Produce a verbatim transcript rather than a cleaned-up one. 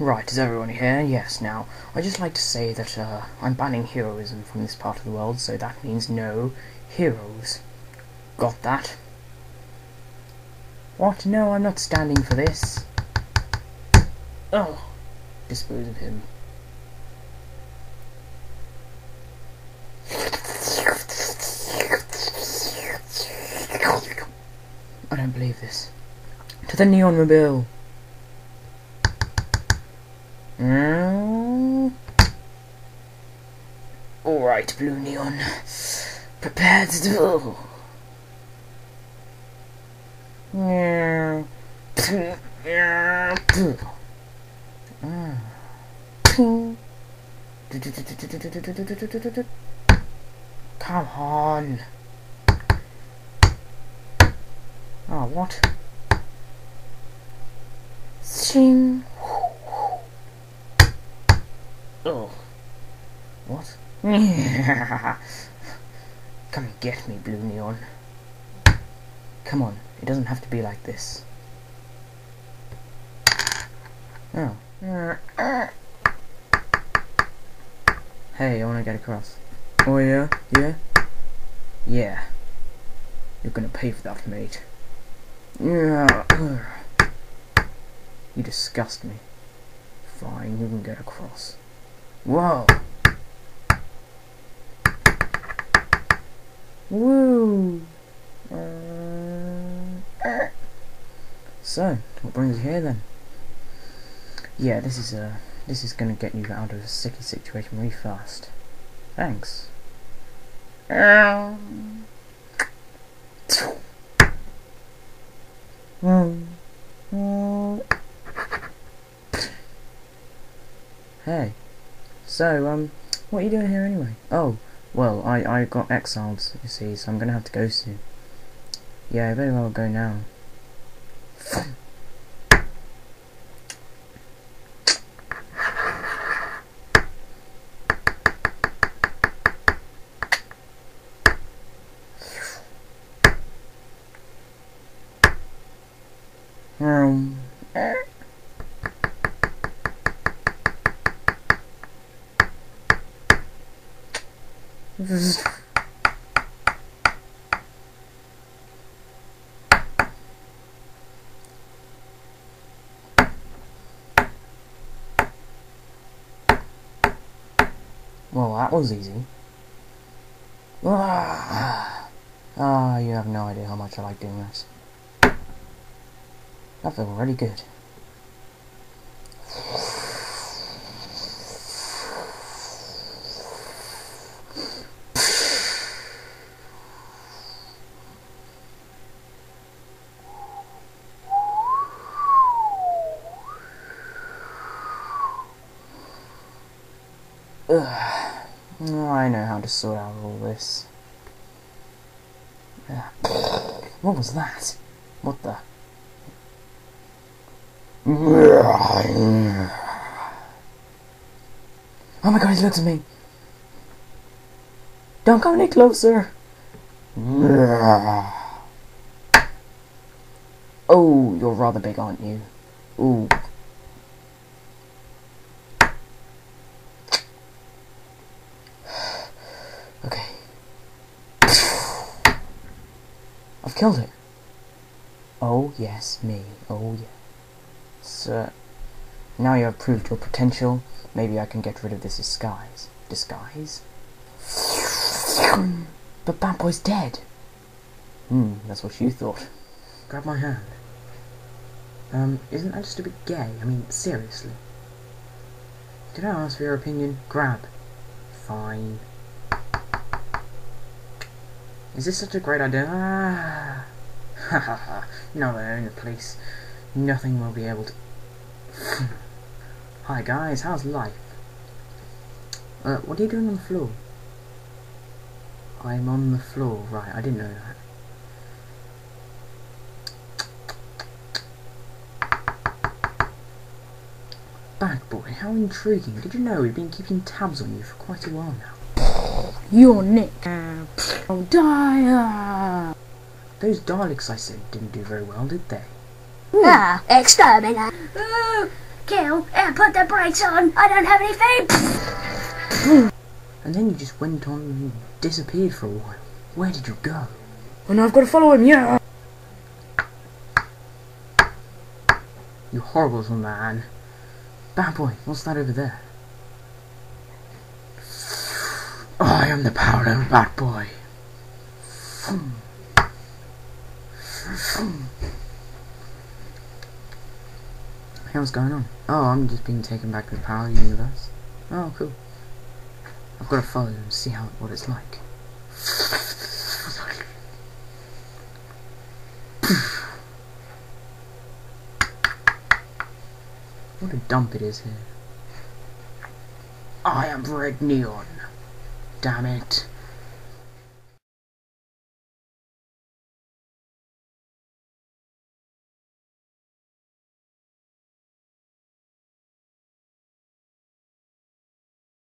Right, is everyone here? Yes. Now, I'd just like to say that uh, I'm banning heroism from this part of the world, so that means no heroes. Got that? What? No, I'm not standing for this. Oh! Dispose of him. I don't believe this. To the Neon Mobile! Mm. Alright, Blue Neon. Prepare to do. Mm. Come on. Oh, what? Sing. Oh. What? Come and get me, Blue Neon. Come on, it doesn't have to be like this. Oh. Hey, I wanna get across. Oh yeah? Yeah? Yeah. You're gonna pay for that, mate. You disgust me. Fine, you can get across. Whoa! Woo! Uh, uh. So, what brings you here then? Yeah, this is uh, this is gonna get you out of a sticky situation really fast. Thanks. Um. Hey. So, um, what are you doing here anyway? Oh, well, I, I got exiled, you see, so I'm gonna have to go soon. Yeah, I better well go now. Um. Well, that was easy. Ah, oh, you have no idea how much I like doing this. That felt really good. Ugh. Oh, I know how to sort out all this. Yeah. What was that? What the? Oh my god, he looks at me! Don't come any closer! Oh, you're rather big, aren't you? Ooh. Okay. I've killed it. Oh, yes, me. Oh, yeah. So, now you have proved your potential, maybe I can get rid of this disguise. Disguise? But Bad Boy's dead! Hmm, that's what you thought. Grab my hand. Um, isn't that just a bit gay? I mean, seriously. Did I ask for your opinion? Grab. Fine. Is this such a great idea? Ah. Ha ha ha. Now they own the police. Nothing will be able to... Hi guys, how's life? Uh, what are you doing on the floor? I'm on the floor, right, I didn't know that. Bad Boy, how intriguing. Did you know we've been keeping tabs on you for quite a while now? You're Nick. Uh, oh, die! Those Daleks I said didn't do very well, did they? Ah, exterminate! Ah, kill and put the brakes on. I don't have anything. And then you just went on and disappeared for a while. Where did you go? Oh no, I've got to follow him, yeah! You horrible little man. Bad boy, what's that over there? I am the power of Bad Boy. What's going on? Oh, I'm just being taken back to the Power Universe. Oh, cool. I've got to follow him and see how what it's like. What a dump it is here. I am Red Neon. Damn it.